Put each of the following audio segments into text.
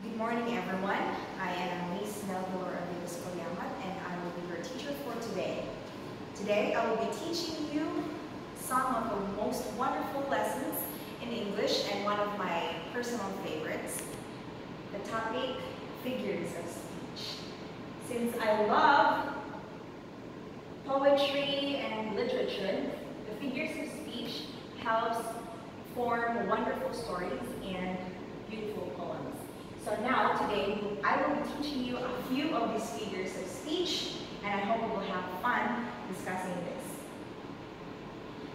Good morning, everyone. I am Luis Melgar of the Escuela, and I will be your teacher for today. Today, I will be teaching you some of the most wonderful lessons in English and one of my personal favorites, the topic figures of speech. Since I love poetry and literature, the figures of speech helps form wonderful stories and beautiful poems. So now today I will be teaching you a few of these figures of speech, and I hope we will have fun discussing this.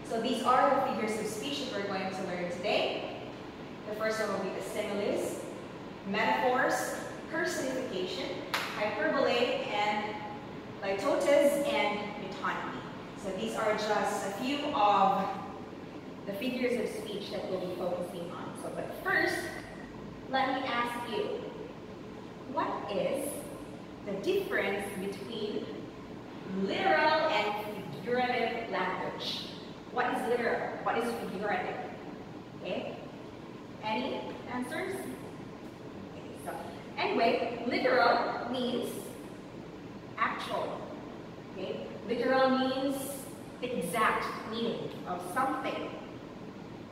So these are the figures of speech that we're going to learn today. The first one will be the similes, metaphors, personification, hyperbole, and litotes and metonymy. So these are just a few of the figures of speech that we'll be focusing on. So, but first, let me ask you, what is the difference between literal and figurative language? What is literal? What is figurative? Okay? Any answers? Okay, so anyway, literal means actual. Okay? Literal means the exact meaning of something,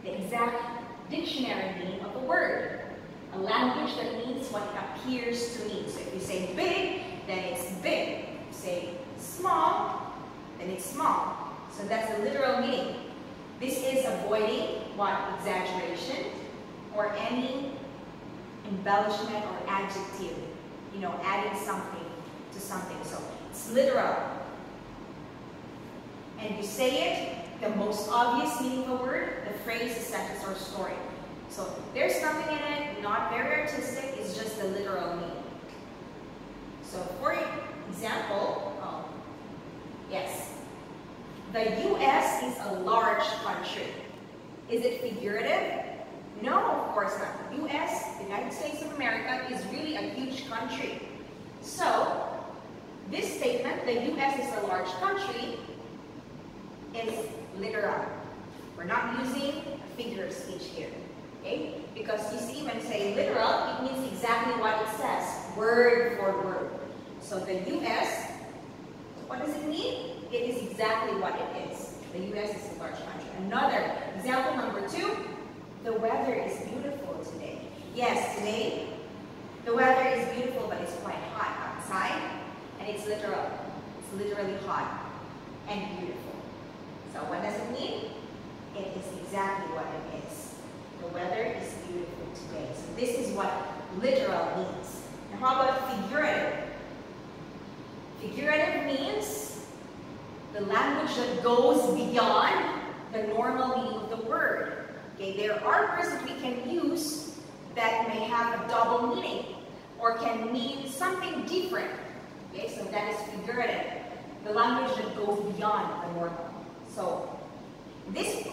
the exact dictionary meaning of a word. A language that means what it appears to mean. So if you say big, then it's big. If you say small, then it's small. So that's the literal meaning. This is avoiding what? Exaggeration or any embellishment or adjective. You know, adding something to something. So it's literal. And you say it, the most obvious meaning of a word, the phrase, the sentence, or story. So there's nothing in it, not very artistic, it's just the literal meaning. So for example, the US is a large country. Is it figurative? No, of course not. The US, the United States of America, is really a huge country. So this statement, the US is a large country, is literal. We're not using a figure of speech here. Okay? Because you see, when you say literal, it means exactly what it says, word for word. So the US, what does it mean? It is exactly what it is. The US is a large country. Another example, number two, the weather is beautiful today. Yes, today, the weather is beautiful, but it's quite hot outside, and it's literal. It's literally hot and beautiful. So what does it mean? It is exactly what it is. The weather is beautiful today. So this is what literal means. Now how about figurative? Figurative means the language that goes beyond the normal meaning of the word. Okay, there are words that we can use that may have a double meaning or can mean something different. Okay, so that is figurative. The language that goes beyond the normal. So this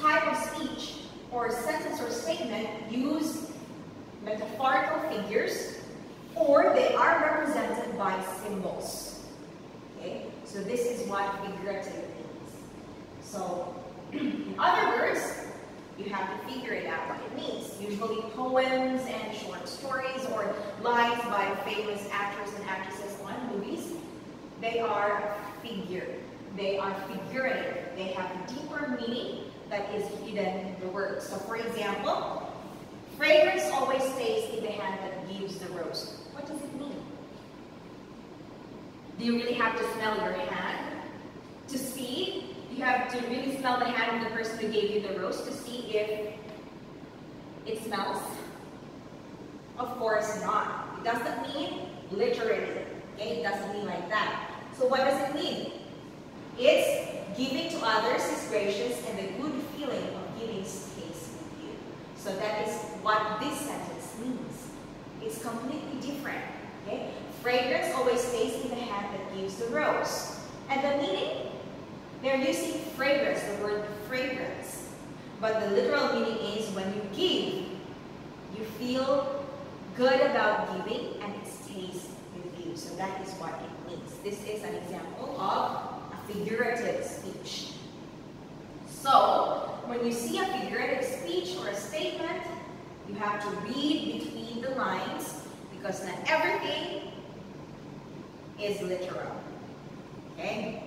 type of speech or sentence or statement use metaphorical figures, or they are represented by symbols. Okay, so this is what figurative means. So, in other words, you have to figure it out what it means. Usually poems and short stories or lines by famous actors and actresses on movies, they are figure. They are figurative. They have a deeper meaning that is hidden in the word. So for example, fragrance always stays in the hand that gives the rose. What does it mean? Do you really have to smell your hand to see? You have to really smell the hand of the person who gave you the rose to see if it smells? Of course not. It doesn't mean literally. Okay? It doesn't mean like that. So what does it mean? It's giving to others is gracious, and the good feeling of giving stays with you. So that is what this sentence means. It's completely different. Okay? Fragrance always stays in the hand that gives the rose. And the meaning? They're using fragrance, the word fragrance. But the literal meaning is when you give, you feel good about giving, and it stays with you. So that is what it means. This is an example of figurative speech. So, when you see a figurative speech or a statement, You have to read between the lines because not everything is literal. Okay?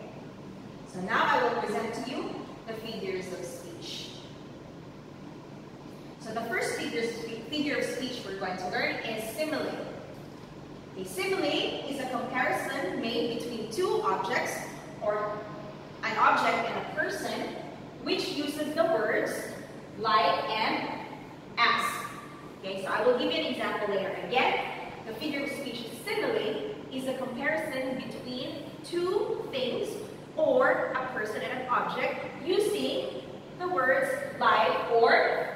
So now I will present to you the figures of speech. So the first figure of speech we're going to learn is simile. A simile is a comparison made between two objects or an object and a person which uses the words like and as. Okay, so I will give you an example later. Again, the figure of speech simile is a comparison between two things or a person and an object using the words like or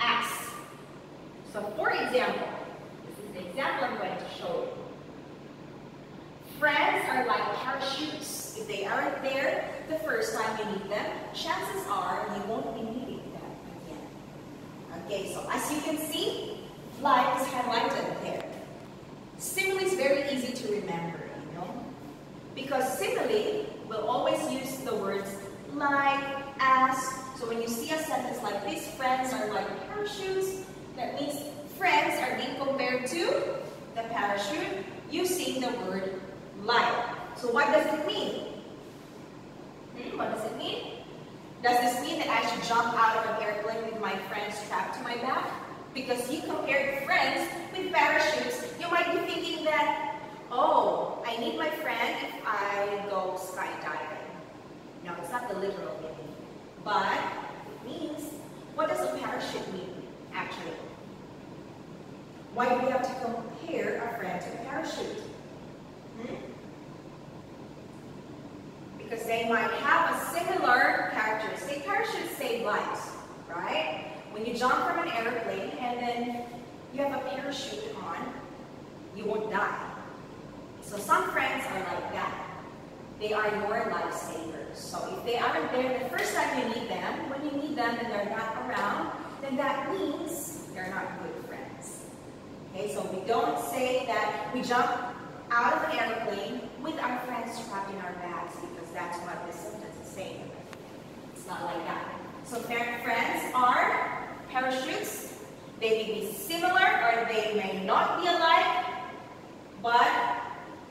as. So for example, this is the example I'm going to show you. Friends are like parachutes. If they aren't there the first time you need them, chances are you won't be needing them again. Okay, so as you can see, like is highlighted there. Simile is very easy to remember, you know? Because simile will always use the words like, as. So when you see a sentence like this, friends are like parachutes, that means friends are being compared to the parachute using the word like. So what does it mean? What does it mean? Does this mean that I should jump out of an airplane with my friends strapped to my back? Because you compared friends with parachutes, you might be thinking that, oh, I need my friend if I go skydiving. No, it's not the literal meaning. But it means, what does a parachute mean, actually? Why do we have to compare a friend to a parachute? Because they might have a similar characteristic. Parachutes save lives, right? When you jump from an airplane and then you have a parachute on, you won't die. So some friends are like that. They are your lifesavers. So if they aren't there the first time you need them, when you need them and they're not around, then that means they're not good friends. Okay, so we don't say that we jump out of an airplane with our friends strapped in our bags because that's what this sentence is saying. It's not like that. So friends are parachutes. They may be similar or they may not be alike, but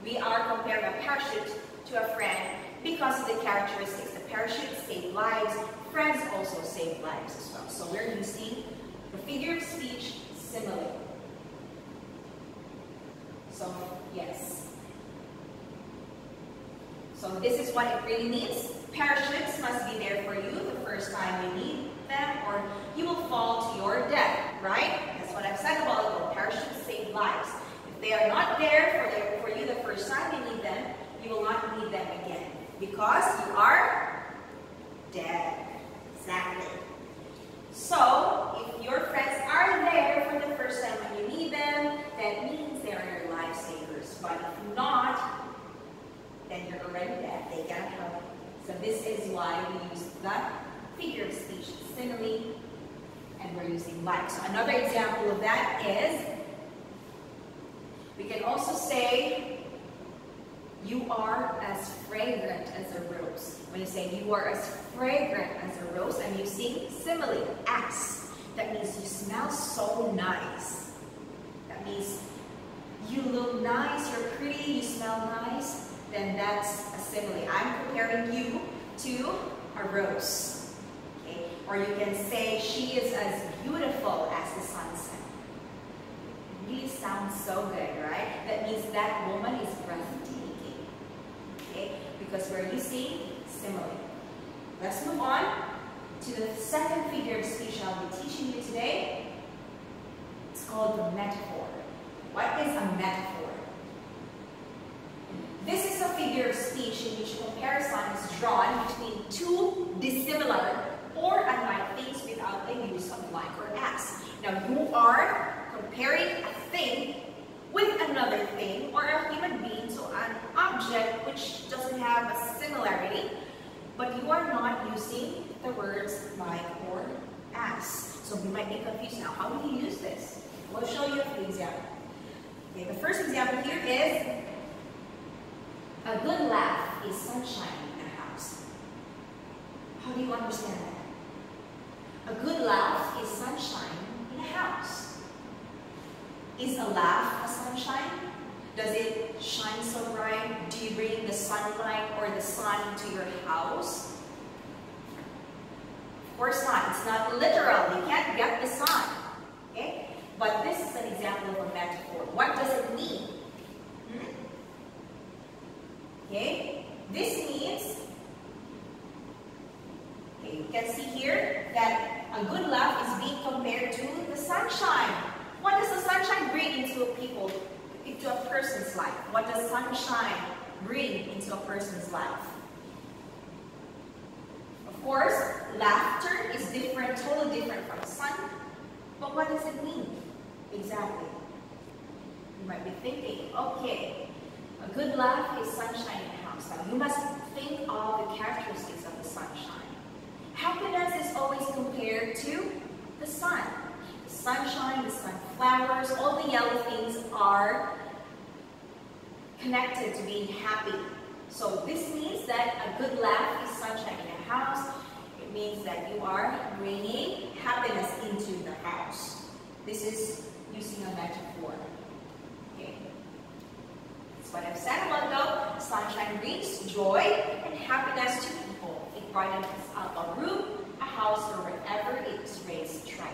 we are comparing a parachute to a friend because of the characteristics. The parachutes save lives, friends also save lives as well. So we're using the figure of speech simile. So yes. So this is what it really means. Parachutes must be there for you the first time you need them or you will fall to your death, right? That's what I've said a while ago. Parachutes save lives. If they are not there for you the first time you need them, you will not need them again because you are dead. Exactly. So if your friends are there for the first time when you need them, that means they are your lifesavers. But if not, then you're already dead. They can't help you. So this is why we use the figure of speech simile, and we're using like. So another example of that is, we can also say, you are as fragrant as a rose. When you say you are as fragrant as a rose, I'm using simile, as. That means you smell so nice. That means you look nice, you're pretty, you smell nice. Then that's a simile. I'm comparing you to a rose. Okay? Or you can say, she is as beautiful as the sunset. It really sounds so good, right? That means that woman is breathtaking. Okay? Because we're using simile. Let's move on to the second figure of speech I'll be teaching you today. It's called the metaphor. What is a metaphor? This is a figure of speech in which comparison is drawn between two dissimilar or unlike things without the use of like or as. Now you are comparing a thing with another thing or a human being, so an object which doesn't have a similarity, but you are not using the words like or as. So we might be confused now. How do you use this? We'll show you a few examples. Okay, the first example here is, a good laugh is sunshine in a house. How do you understand that? A good laugh is sunshine in a house. Is a laugh a sunshine? Does it shine so bright? Do you bring the sunlight or the sun to your house? Of course not. It's not literal. You can't get the sun. Okay? But this is an example of a metaphor. What does it mean? Okay? This means, okay, you can see here that a good laugh is being compared to the sunshine. What does the sunshine bring into a people, into a person's life? What does sunshine bring into a person's life? Of course, laughter is different, totally different from sun. But what does it mean exactly? You might be thinking, okay, a good laugh is sunshine in the house. Now you must think of the characteristics of the sunshine. Happiness is always compared to the sun. The sunshine, the sunflowers, all the yellow things are connected to being happy. So this means that a good laugh is sunshine in the house. It means that you are bringing happiness into the house. This is using a metaphor. Okay. That's what I've said about though. Sunshine brings joy and happiness to people. It brightens up a room, a house, or wherever it is raised tribe.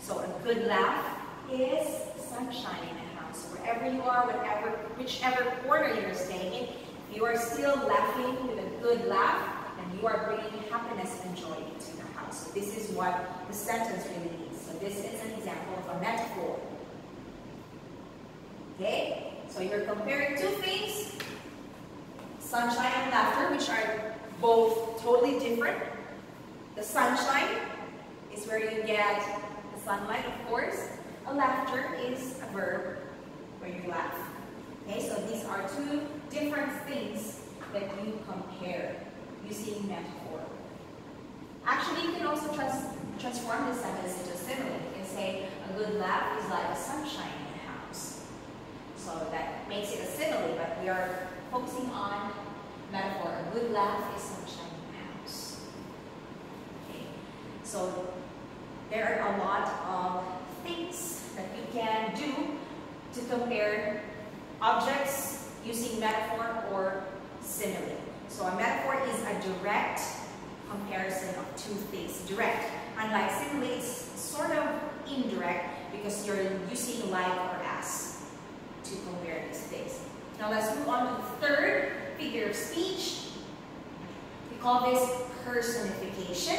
So a good laugh is sunshine in the house. Wherever you are, whatever, whichever corner you're staying in, if you are still laughing with a good laugh, and you are bringing happiness and joy into the house. So this is what the sentence really means. So this is an example of a metaphor. Okay? So you're comparing two things, sunshine and laughter, which are both totally different. The sunshine is where you get the sunlight, of course. A laughter is a verb where you laugh. Okay? So these are two different things that you compare using metaphor. Actually, you can also transform this sentence into a simile. You can say, a good laugh is like a sunshine in the house. So that makes it a simile, but we are focusing on metaphor. A good laugh is sunshine in the house. Okay. So there are a lot of things that you can do to compare objects using metaphor or simile. So a metaphor is a direct comparison of two things. Direct. Unlike simile, it's sort of indirect because you're using like or as to compare these things. Now let's move on to the third figure of speech. We call this personification.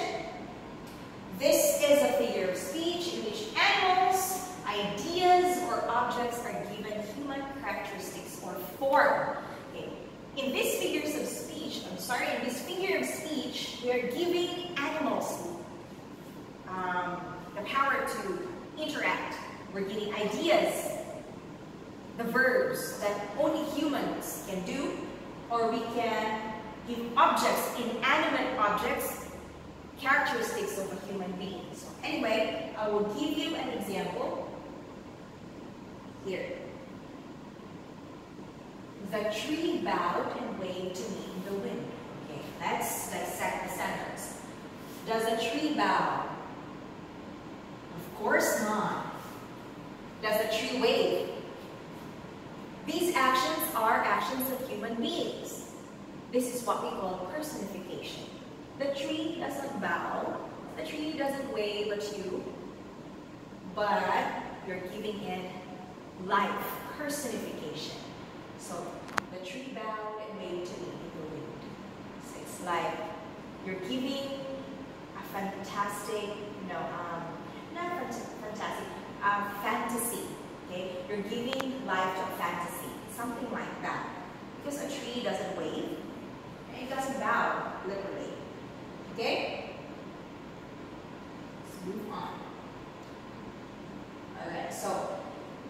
This is a figure of speech in which animals, ideas, or objects are given human characteristics or form. Okay. In this figures of speech, in this figure of speech, we are giving animals the power to interact. We're giving ideas, the verbs that only humans can do, or we can give objects, inanimate objects, characteristics of a human being. So anyway, I will give you an example here. The tree bowed and waved to me in the wind. Okay, let's dissect the sentence. Does a tree bow? Of course not. Does a tree wave? These actions are actions of human beings. This is what we call personification. The tree doesn't bow, the tree doesn't wave at you, but you're giving it life, personification. So, the tree bowed and waved to me in the wind. So it's like you're giving a fantastic, fantasy. Okay? You're giving life to a fantasy. Something like that. Because a tree doesn't wave and it doesn't bow, literally. Okay? Let's move on. Alright, so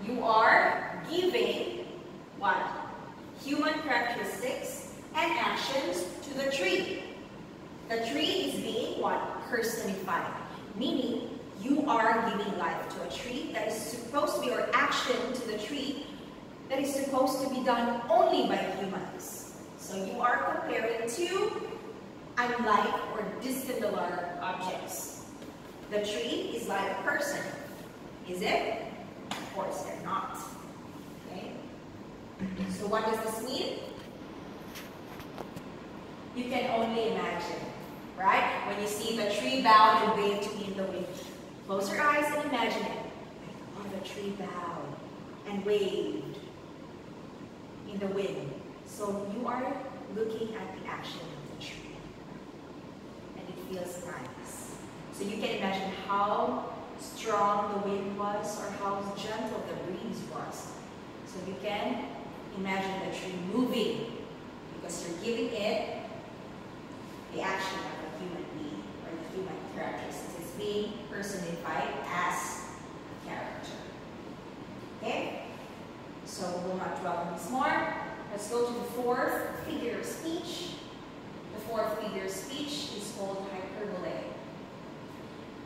you are giving what? Human characteristics and actions to the tree. The tree is being what? Personified. Meaning, you are giving life to a tree that is supposed to be, or action to the tree that is supposed to be done only by humans. So you are comparing two unlike or dissimilar objects. The tree is like a person. Is it? Of course, they're not. So what does this mean? You can only imagine, right? When you see the tree bowed and waved in the wind. Close your eyes and imagine it. Oh, the tree bowed and waved in the wind. So you are looking at the action of the tree. And it feels nice. So you can imagine how strong the wind was or how gentle the breeze was. So you can imagine the tree moving because you're giving it the action of a human being or the human characteristics. It's being personified as a character. Okay? So we'll not dwell on this more. Let's go to the fourth figure of speech. The fourth figure of speech is called hyperbole.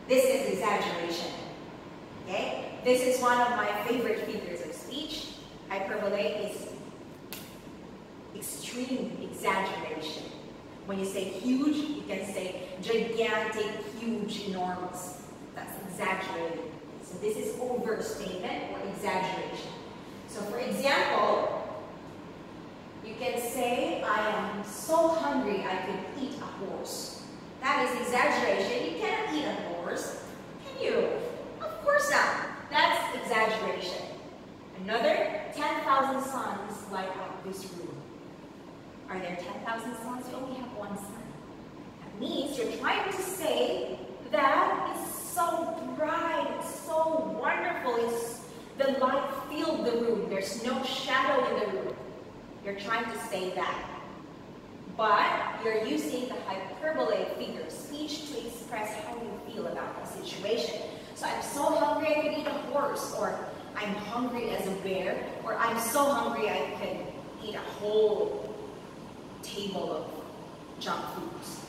This is exaggeration. Okay? This is one of my favorite figures of speech. Hyperbole is extreme exaggeration. When you say huge, you can say gigantic, huge, enormous. That's exaggerating. So this is overstatement or exaggeration. So for example, you can say, I am so hungry I could eat a horse. That is exaggeration. You cannot eat a horse, can you? Of course not. That's exaggeration. Another, 10,000 suns light up this room. Are there 10,000 suns? You only have one sun. That means you're trying to say that it's so bright, it's so wonderful, it's, the light filled the room, there's no shadow in the room. You're trying to say that. But you're using the hyperbole figure of speech to express how you feel about the situation. So I'm so hungry I could eat a horse, or I'm hungry as a bear, or I'm so hungry I could eat a whole table of junk foods.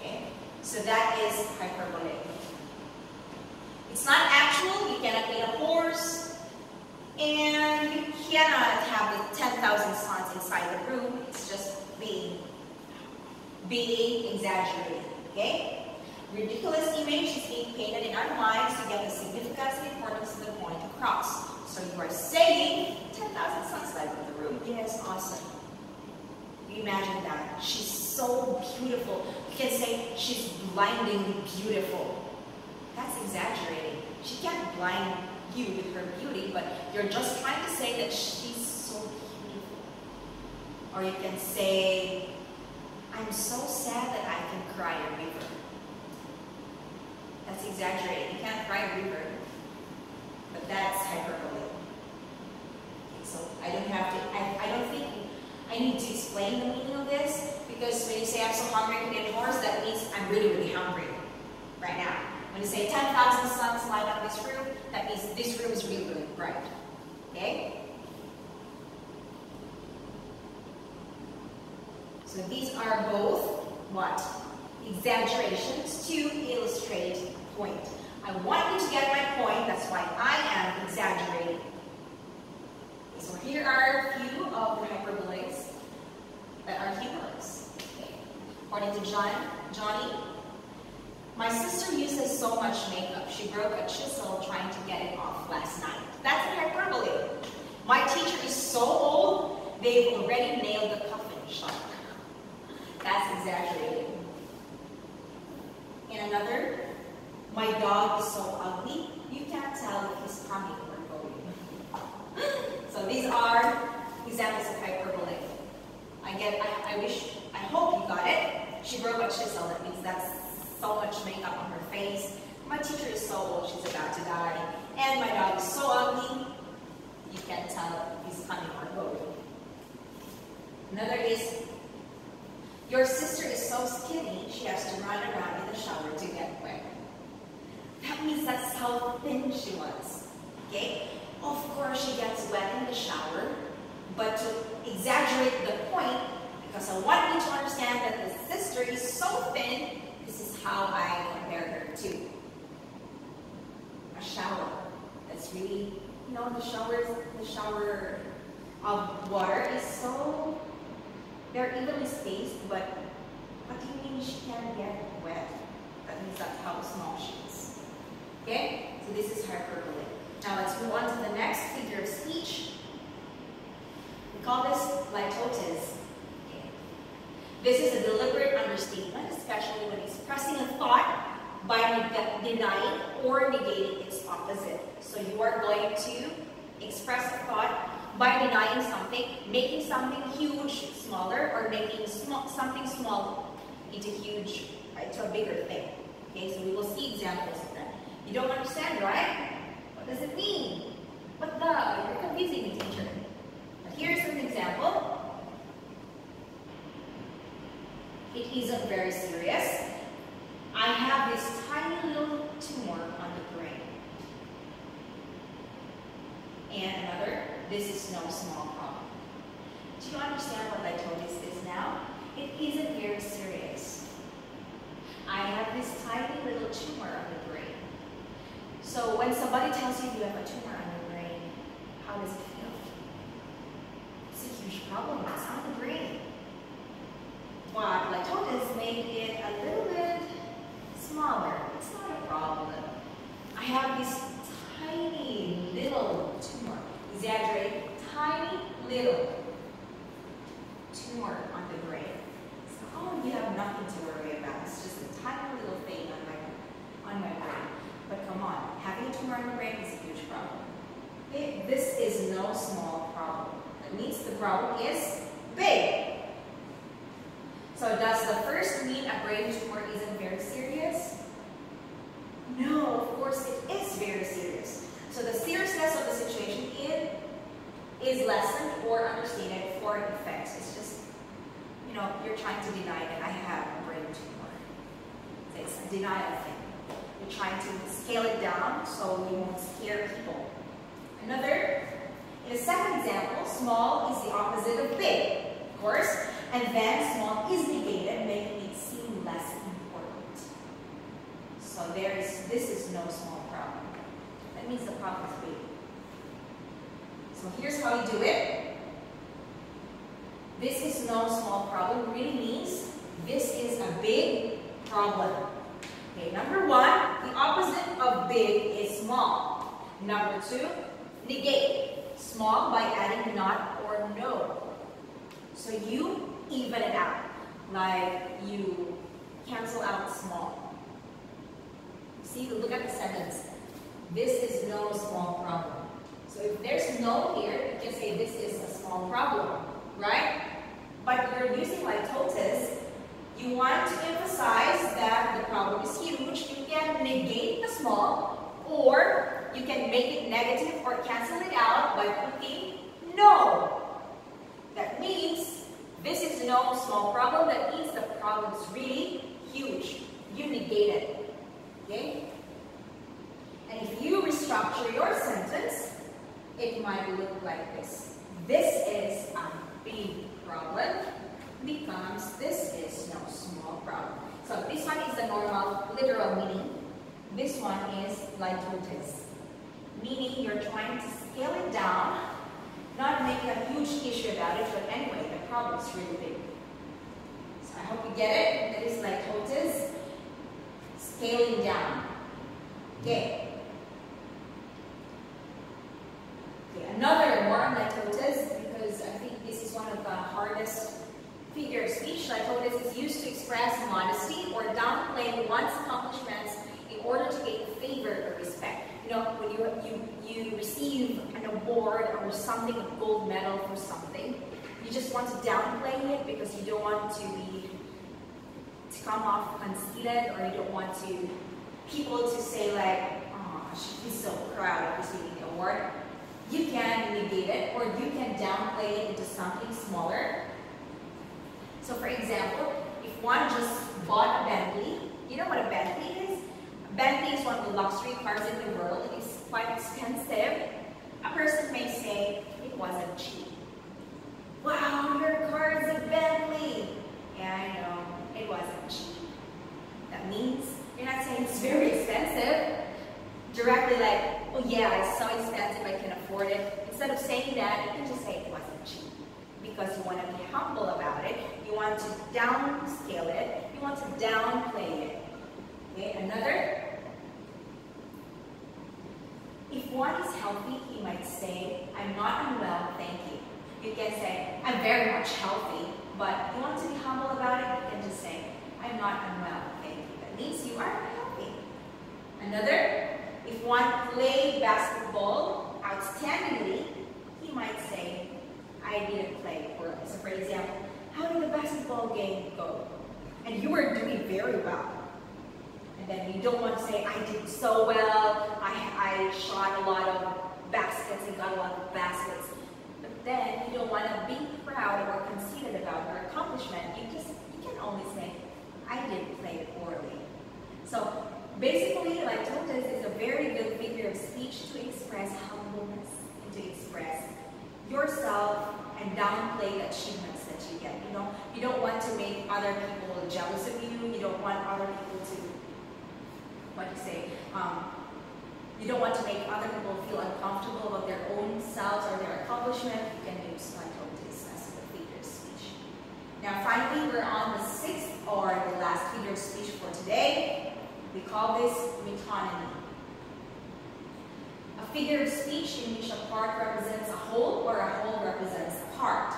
Okay? So that is hyperbole. It's not actual, you cannot eat a horse, and you cannot have the 10,000 suns inside the room. It's just being exaggerated. Okay? Ridiculous image is being painted in our minds to get the significance and importance of the point across. So you are saying 10,000 suns light up the room. Yes, awesome. Imagine that. She's so beautiful. You can say she's blindingly beautiful. That's exaggerating. She can't blind you with her beauty, but you're just trying to say that she's so beautiful. Or you can say, I'm so sad that I can cry a river. That's exaggerating. You can't cry a river. But that's hyperbole. So I don't have to, I don't think I need to explain the meaning of this, because when you say I'm so hungry I can eat a horse, that means I'm really, really hungry right now. When you say 10,000 suns light up this room, that means this room is really, really bright. Okay? So these are both what? Exaggerations to illustrate a point. I want you to get my point, that's why I am exaggerating. So here are a few of the hyperboles that are humorous. Okay. According to Johnny, my sister uses so much makeup, she broke a chisel trying to get it off last night. That's a hyperbole. My teacher is so old, they've already nailed the coffin shut. That's exaggerating. In another, my dog is so ugly, you can't tell if he's coming or going. So these are examples of hyperbole. I hope you got it. She broke a chisel, that means that's so much makeup on her face. My teacher is so old, she's about to die. And my dog is so ugly, you can't tell he's coming or going. Another is, your sister is so skinny, she has to run around in the shower to get wet. That means that's how thin she was, okay? Of course, she gets wet in the shower, but to exaggerate the point, because I want you to understand that the sister is so thin, this is how I compare her to a shower. That's really, you know, the shower of water is so, they're evenly spaced, but what do you mean she can't get wet? That means that's how small she is. Okay? So this is hyperbole. Now let's move on to the next figure of speech. We call this This is a deliberate understatement, especially when expressing a thought by denying or negating its opposite. So you are going to express a thought by denying something, making something huge smaller, or making something small into huge, into a bigger thing. Okay, so we will see examples of that. You don't understand, right? What does it mean? What the? You're confusing me, teacher. But here's an example. It isn't very serious. I have this tiny little tumor on the brain. And another, this is no small problem. Do you understand what litotes is now? It isn't very serious. I have this tiny little tumor on the brain. So when somebody tells you you have a tumor on your brain, how does it feel? It's a huge problem. It's on the brain. But litotes made it a little bit smaller. It's not a problem. I have this tiny little tumor. Exaggerate. Tiny little tumor on the brain. So, oh, you have nothing to worry about. It's just a tiny little thing on my brain. But come on, having a tumor on the brain is a huge problem. Okay? This is no small problem. That means the problem is big. So does the first mean a brain tumor isn't very serious? No, of course it is very serious. So the seriousness of the situation is lessened or understated for effects. It's just, you know, you're trying to deny that I have a brain tumor. It's a denial thing. You're trying to scale it down so you won't scare people. Another, in the second example, small is the opposite of big, of course. And then small is negated, making it seem less important. So this is no small problem. That means the problem is big. So here's how you do it. This is no small problem really means this is a big problem. Okay, number one, the opposite of big is small. Number two, negate small by adding not or no. So you even it out, like you cancel out small. See, look at the sentence. This is no small problem. So if there's no here, you can say this is a small problem, right? But you're using litotes, you want to emphasize that the problem is huge. You can negate the small, or you can make it negative or cancel it out by putting no. That means this is no small problem. That means the problem is really huge. You negate it. Okay? And if you restructure your sentence, it might look like this. This is a big problem becomes this is no small problem. So this one is the normal literal meaning. This one is litotes. Meaning you're trying to scale it down, not make a huge issue about it, but anyway, the problem is really big. So I hope you get it. That is litotes, scaling down. Okay. Okay, another more on litotes, because I think this is one of the hardest figures of speech. Litotes is used to express modesty or downplay one's accomplishments in order to gain favor or respect. You know, when you receive an award or something, a gold medal for something, you just want to downplay it because you don't want to come off conceited, or you don't want to people to say like, oh, she's so proud of receiving the award. You can negate it, or you can downplay it into something smaller. So for example, if one just bought a Bentley, you know what a Bentley is? Bentley is one of the luxury cars in the world. It is quite expensive. A person may say, it wasn't cheap. Wow, your car is a Bentley. Yeah, I know, it wasn't cheap. That means you're not saying it's very expensive. Directly like, oh yeah, it's so expensive, I can afford it. Instead of saying that, you can just say it wasn't cheap. Because you want to be humble about it. You want to downscale it. You want to downplay it. Okay, another. If one is healthy, he might say, I'm not unwell, thank you. You can say, I'm very much healthy, But you want to be humble about it, you can just say, I'm not unwell, thank you. That means you are healthy. Another, if one played basketball outstandingly, he might say, I didn't play. Or so for example, how did the basketball game go? And you were doing very well. And then you don't want to say, I did so well, I shot a lot of baskets and got a lot of baskets. But then you don't want to be proud or conceited about your accomplishment. You can only say, I didn't play poorly. So basically, litotes is a very good figure of speech to express humbleness and to express yourself and downplay the achievements that you get. You don't want to make other people jealous of you. You don't want other people to, you don't want to make other people feel uncomfortable about their own selves or their accomplishment. You can use litotes as a figure of speech. Now finally, we're on the sixth or the last figure of speech for today. We call this metonymy. A figure of speech in which a part represents a whole or a whole represents a part.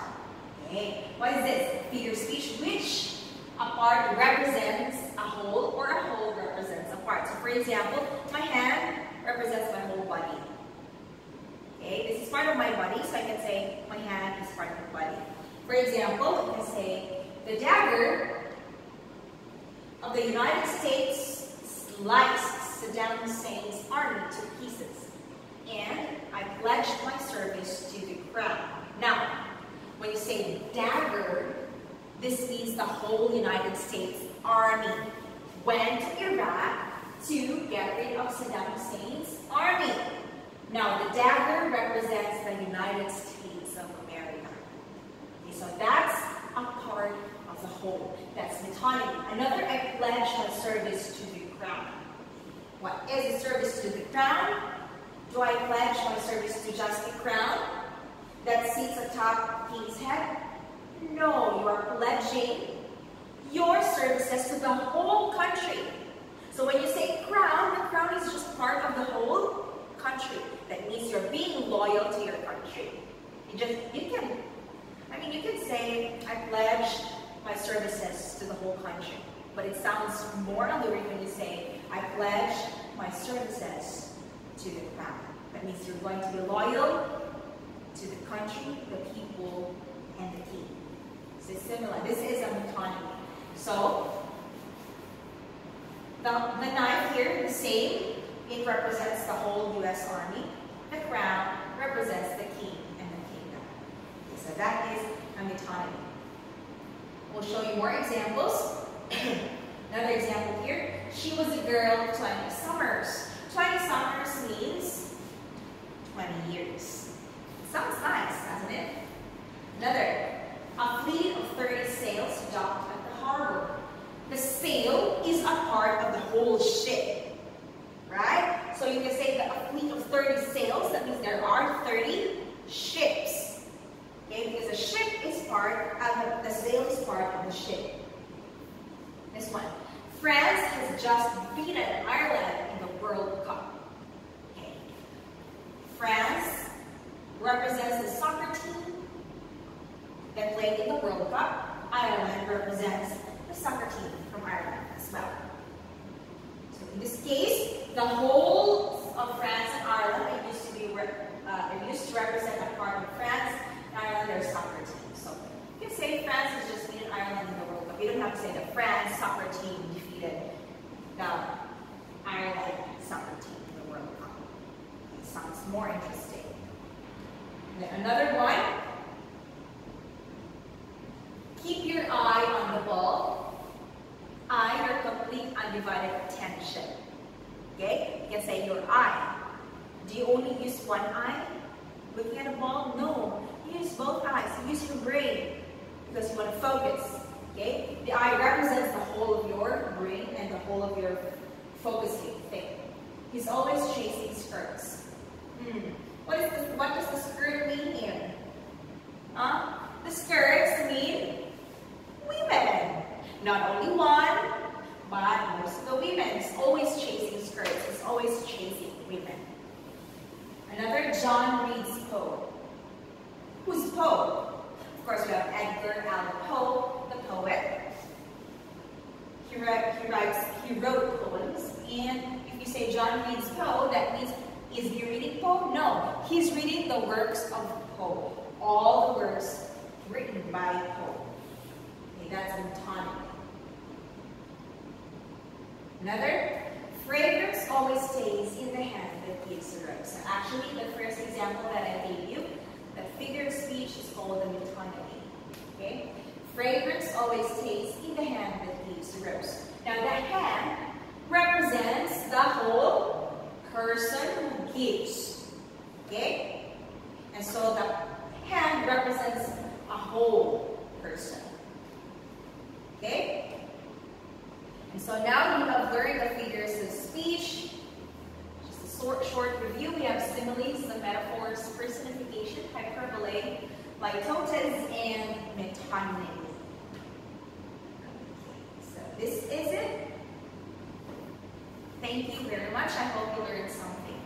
Okay, what is this? A figure of speech which a part represents a whole or a whole represents a part. So for example, my hand represents my whole body. Okay, this is part of my body, so I can say my hand is part of my body. For example, I can say the dagger of the United States sliced Saddam Hussein's army to pieces, and I pledged my service to the crown. Now, when you say dagger, this means the whole United States army went to Iraq to get rid of Saddam Hussein's army. Now, the dagger represents the United States of America. Okay, so that's a part of the whole. That's metonymy. Another, I pledged my service to the crown. What is a service to the crown? Do I pledge my service to just the crown that sits atop the king's head? No, you are pledging your services to the whole country. So when you say crown, the crown is just part of the whole country. That means you're being loyal to your country. You can say I pledged my services to the whole country. But it sounds more alluring when you say, I pledge my services to the crown. That means you're going to be loyal to the country, the people, and the king. So it's similar. This is a metonymy. So, the knife here, the same. It represents the whole U.S. Army. The crown represents the king and the kingdom. Okay, so that is a metonymy. We'll show you more examples. Another example here, she was a girl of 20 summers. 20 summers means 20 years. Sounds nice, doesn't it? Another, a fleet of 30 sails docked at the harbor. The sail is a part of the whole ship, right? So you can say that a fleet of 30 sails, that means there are 30 ships. Okay, because the ship is part of the sail is part of the ship. This one. France has just beaten Ireland in the World Cup. Okay. France represents the soccer team that played in the World Cup. Ireland represents the soccer team from Ireland as well. So in this case, the whole of France and Ireland it used to represent a part of France and Ireland their soccer team. So you can say France has just beaten Ireland in the World Cup. You don't have to say the France soccer team defeated the Ireland soccer team in the World Cup. It sounds more interesting. And then another one. Keep your eye on the ball. Eye your complete undivided attention. Okay? You can say your eye. Do you only use one eye looking at a ball? No. You use both eyes. You use your brain because you want to focus. Okay? The eye represents the whole of your brain and the whole of your focusing thing. He's always chasing skirts. What does the skirt mean here? The skirts mean women. Not only one, but most of the women. He's always chasing skirts. He's always chasing women. Another, John reads Poe. Who's Poe? Of course, we have Edgar Allan Poe. the works of Poe, all the works written by Poe. Okay, that's metonymy. Another, fragrance always stays in the hand that gives the rose. So actually, the first example that I gave you, the figure of speech is called the metonymy. Okay? Fragrance always stays in the hand that gives the rose. Now, the hand represents the whole person who gives. Okay? And so the hand represents a whole person. Okay? And so now you have learned the figures of speech. Just a short review. We have similes, the metaphors, personification, hyperbole, litotes, and metonymy. So this is it. Thank you very much. I hope you learned something.